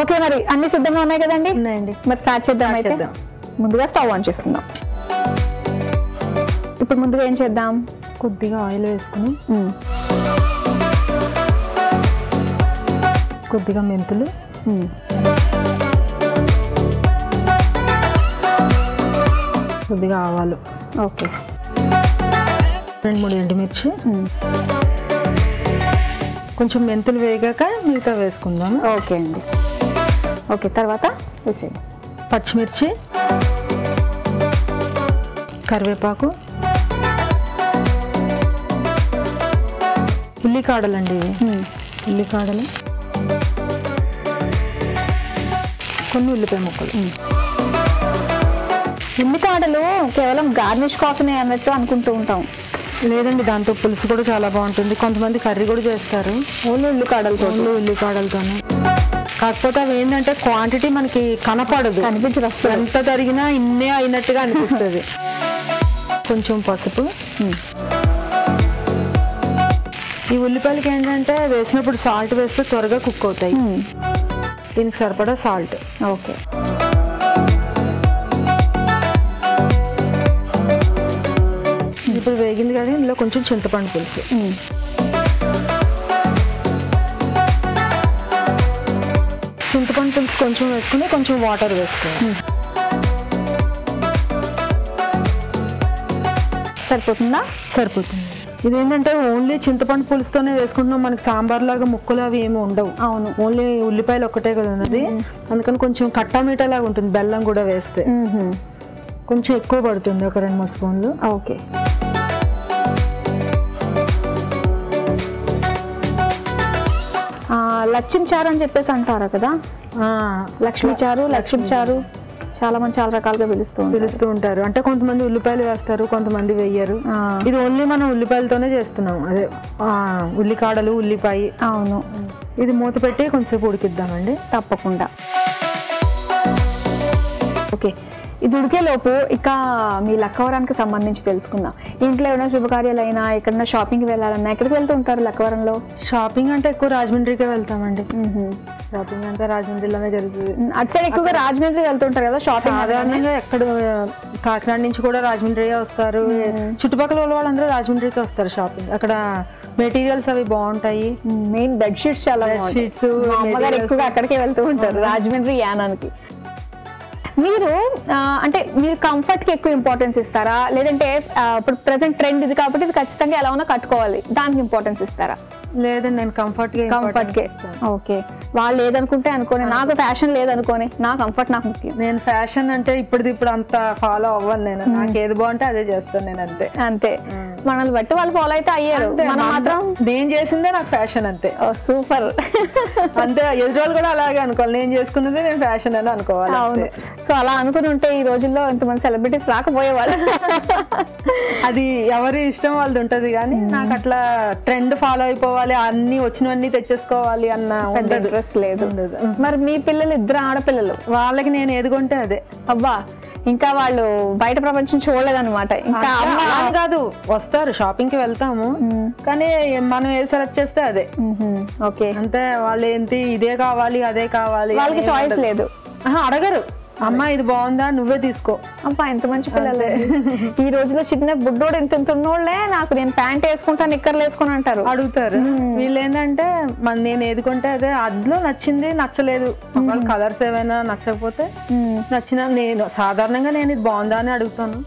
Okay మరి అన్ని సిద్ధంగా ఉన్నాయి కదండి? ఉన్నాయండి. మరి స్టార్ట్ చేద్దాం అయితే. ముందుగా స్టవ్ ఆన్ చేసుకుందాం. ఇప్పుడు ముందుగా ఏం చేద్దాం, కొద్దిగా ఆయిల్ వేసుకుని కొద్దిగా మెంతులు, కొద్దిగా ఆవాలు, ఓకే 2-3 ఎండుమిర్చి, కొంచెం మెంతులు వేగాక మిగతా వేసుకుందాం. ఓకే అండి. ఓకే తర్వాత వేసేయండి పచ్చిమిర్చి, కరివేపాకు, ఉల్లికాడలండి, ఉల్లికాడలు, కొన్ని ఉల్లిపాయ ముక్కలు. ఉల్లికాడలు కేవలం గార్నిష్ కోసమే అన్నట్టు అనుకుంటూ ఉంటాం. లేదండి, దాంతో పులుసు కూడా చాలా బాగుంటుంది. కొంతమంది కర్రీ కూడా చేస్తారు ఓన్లీ ఉల్లికాడలతో. ఉల్లికాడలతోనే కాకపోతే అవి ఏంటంటే క్వాంటిటీ మనకి కనపడదు, అనిపించదు. అసలు ఎంత తరిగినా ఇన్నే అయినట్టుగా అనిపిస్తుంది. కొంచెం పసుపు. ఈ ఉల్లిపాయలకి ఏంటంటే వేసినప్పుడు సాల్ట్ వేస్తే త్వరగా కుక్ అవుతాయి. దీనికి సరిపడా సాల్ట్. ఓకే ఇప్పుడు వేగింది కదా, ఇందులో కొంచెం చింతపండు పులుసు, చింతపండు పులుసు కొంచెం వేసుకుని కొంచెం వాటర్ వేసుకోవాలి. సరిపోతుందా? సరిపోతుంది. ఇదేంటంటే ఓన్లీ చింతపండు పులుసుతోనే వేసుకుంటున్నాం, మనకి సాంబార్ లాగా ముక్కలు అవి ఏమి ఉండవు. అవును, ఓన్లీ ఉల్లిపాయలు ఒక్కటే కదా ఉన్నది, అందుకని కొంచెం కట్టామీట లాగా ఉంటుంది. బెల్లం కూడా వేస్తే కొంచెం ఎక్కువ పడుతుంది, ఒక 2-3 స్పూన్లు. ఓకే లక్ష్మీ చారు అని చెప్పేసి అంటారా కదా, లక్ష్మీ చారు, లక్ష్మీ చారు చాలా మంది చాలా రకాలుగా పిలుస్తూ ఉంటారు. అంటే కొంతమంది ఉల్లిపాయలు వేస్తారు, కొంతమంది వేయరు. ఇది ఓన్లీ మనం ఉల్లిపాయలతోనే చేస్తున్నాం, అదే ఉల్లికాడలు, ఉల్లిపాయ. అవును. ఇది మూత పెట్టి కొంచెంసేపు ఉడికిద్దామండి. తప్పకుండా. ఓకే, ఇది ఉడికేలోపు ఇక మీ లక్కవరానికి సంబంధించి తెలుసుకుందాం. ఇంట్లో ఏమైనా శుభకార్యాలైనా, ఎక్కడైనా షాపింగ్కి వెళ్ళాలన్నా ఎక్కడికి వెళ్తూ ఉంటారు లక్కవరంలో? షాపింగ్ అంటే ఎక్కువ రాజమండ్రికే వెళ్తామండి. షాపింగ్ అంతా రాజమండ్రిలోనే జరుగుతుంది. అటు సైడ్ ఎక్కువగా రాజమండ్రి వెళ్తుంటారు కదా షాపింగ్. సాధారణంగా ఎక్కడ కాకినాడ నుంచి కూడా రాజమండ్రియే వస్తారు, చుట్టుపక్కల వాళ్ళందరూ రాజమండ్రికి వస్తారు షాపింగ్. అక్కడ మెటీరియల్స్ అవి బాగుంటాయి, మెయిన్ బెడ్షీట్స్ చాలా బెడ్షీట్స్ అమ్మగారు ఎక్కువగా అక్కడికే వెళ్తూ ఉంటారు, రాజమండ్రి యానానికి. మీరు అంటే మీరు కంఫర్ట్కి ఎక్కువ ఇంపార్టెన్స్ ఇస్తారా, లేదంటే ఇప్పుడు ప్రెసెంట్ ట్రెండ్ ఇది కాబట్టి ఇది ఖచ్చితంగా ఎలా ఉన్నా కట్టుకోవాలి దానికి ఇంపార్టెన్స్ ఇస్తారా? లేదండి, నేను కంఫర్ట్కే. ఓకే, వాళ్ళు ఏదనుకుంటే అనుకోని, నాకు ఫ్యాషన్ లేదనుకోని, నా కంఫర్ట్ నాకు ముఖ్యం. నేను ఫ్యాషన్ అంటే ఇప్పుడు అంత ఫాలో అవ్వను నేను, నాకు ఏది బాగుంటే అదే చేస్తాను నేను, అంతే అంతే. మనల్ని బట్టి వాళ్ళు ఫాలో అయితే అయ్యారు, మనం మాత్రం నేను చేసిందే నాకు ఫ్యాషన్ అంతే. సూపర్, అంతే. ఎదురోళ్ళు కూడా అలాగే అనుకోవాలి, నేను చేసుకున్నదే నేను ఫ్యాషన్ అని అనుకోవాలి. అవును. సో అలా అనుకుని ఉంటే ఈ రోజుల్లో ఎంతమంది సెలబ్రిటీస్ రాకపోయేవాళ్ళు. అది ఎవరి ఇష్టం వాళ్ళది ఉంటుంది, కానీ నాకు అట్లా ట్రెండ్ ఫాలో అయిపోవాలి, అన్ని వచ్చినవన్నీ తెచ్చేసుకోవాలి అన్న ఇంట్రెస్ట్ లేదు. మరి మీ పిల్లలు ఇద్దరు ఆడపిల్లలు, వాళ్ళకి నేను ఎదుగుంటే అదే. అబ్బా, ఇంకా వాళ్ళు బయట ప్రపంచం చూడలేదన్నమాట. ఇంకా అమ్మ కాదు, వస్తారు షాపింగ్ కి వెళ్తాము, కానీ మనం ఏది సెలెక్ట్ చేస్తే అదే. ఓకే, అంటే వాళ్ళు ఏంటి ఇదే కావాలి అదే కావాలి, వాళ్ళకి చాయిస్ లేదు, అడగరు. అమ్మ ఇది బాగుందా నువ్వే తీసుకో. అమ్మా ఎంత మంచి పిల్లలే. ఈ రోజులో చిన్న బుడ్డోడు ఇంత ఉన్నోళ్లే నాకు నేను ప్యాంట్ వేసుకుంటాను నిక్కర్లు వేసుకుని అంటారు, అడుగుతారు. వీళ్ళు ఏంటంటే నేను ఏదుకుంటే అదే, అందులో నచ్చింది నచ్చలేదు, వాళ్ళు కలర్స్ ఏమైనా నచ్చకపోతే నచ్చిన, నేను సాధారణంగా నేను ఇది బాగుందా అని అడుగుతాను,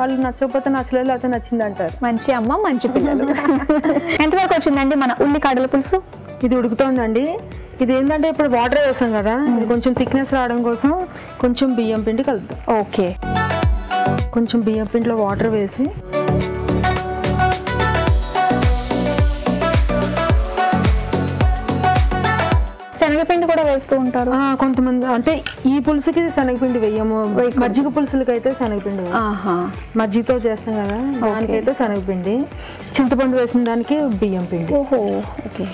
వాళ్ళు నచ్చకపోతే నచ్చలేదు అయితే నచ్చింది అంటారు. మంచి అమ్మ, మంచి పిల్లలు. ఎంతవరకు వచ్చిందండి మన ఉల్లికాడల పులుసు? ఇది ఉడుకుతోందండి. ఇది ఏంటంటే ఇప్పుడు వాటర్ వేసాం కదా, ఇది కొంచెం థిక్నెస్ రావడం కోసం కొంచెం బియ్యం పిండి కలుపుతాం. ఓకే, కొంచెం బియ్యం పిండిలో వాటర్ వేసి శనగపిండి కూడా వేస్తూ ఉంటారు కొంతమంది. అంటే ఈ పులుసుకి శనగపిండి వేయము, మజ్జిగ పులుసులకి అయితే శనగపిండి, మజ్జిగతో చేస్తాం కదా దానికైతే శనగపిండి, చింతపండు వేసిన దానికి బియ్యం పిండి. ఓహో, ఓకే.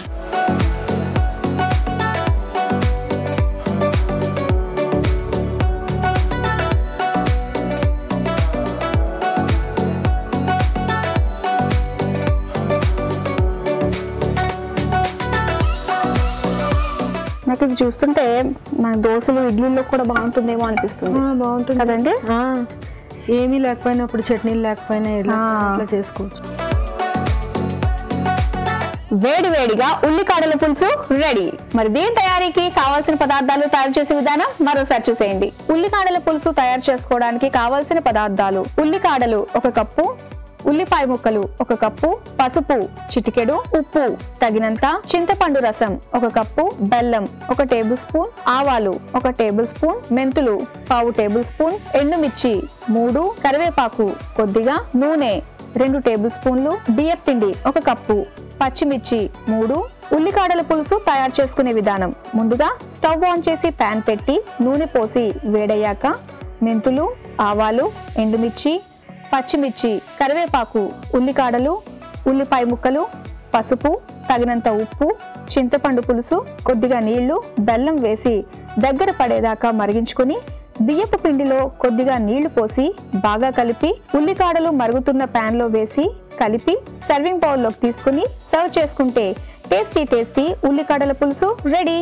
నాకు ఇది చూస్తుంటే మన దోసలు ఇడ్లీలో కూడా బాగుంటుందేమో అనిపిస్తుంది. బాగుంటుంది కదండి. ఏమీ లేకపోయినా ఇప్పుడు చట్నీలు లేకపోయినా ఇలా చేసుకోవచ్చు. వేడి వేడిగా ఉల్లికాడల పులుసు రెడీ. మరి దీని తయారీకి కావాల్సిన పదార్థాలు తయారు చేసే విధానం మరోసారి చూసేయండి. ఉల్లికాడల పులుసు తయారు చేసుకోవడానికి కావాల్సిన పదార్థాలు: ఉల్లికాడలు 1 కప్పు, ఉల్లిపాయ ముక్కలు 1 కప్పు, పసుపు చిటికెడు, ఉప్పు తగినంత, చింతపండు రసం 1 కప్పు, బెల్లం 1 టేబుల్ స్పూన్, ఆవాలు 1 టేబుల్ స్పూన్, మెంతులు 1/2 టేబుల్ స్పూన్, ఎండుమిర్చి 3, కరివేపాకు కొద్దిగా, నూనె 2 టేబుల్ స్పూన్లు, బియ్యపిండి 1 కప్పు, పచ్చిమిర్చి 3. ఉల్లికాడల పులుసు తయారు చేసుకునే విధానం: ముందుగా స్టవ్ ఆన్ చేసి ప్యాన్ పెట్టి నూనె పోసి వేడయ్యాక మెంతులు, ఆవాలు, ఎండుమిర్చి, పచ్చిమిర్చి, కరివేపాకు, ఉల్లికాడలు, ఉల్లిపాయ ముక్కలు, పసుపు, తగినంత ఉప్పు, చింతపండు పులుసు, కొద్దిగా నీళ్లు, బెల్లం వేసి దగ్గర పడేదాకా మరిగించుకుని బియ్యపు పిండిలో కొద్దిగా నీళ్లు పోసి బాగా కలిపి ఉల్లికాడలు మరుగుతున్న ప్యాన్ లో వేసి కలిపి సర్వింగ్ బౌల్లోకి తీసుకుని సర్వ్ చేసుకుంటే టేస్టీ టేస్టీ ఉల్లికాడల పులుసు రెడీ.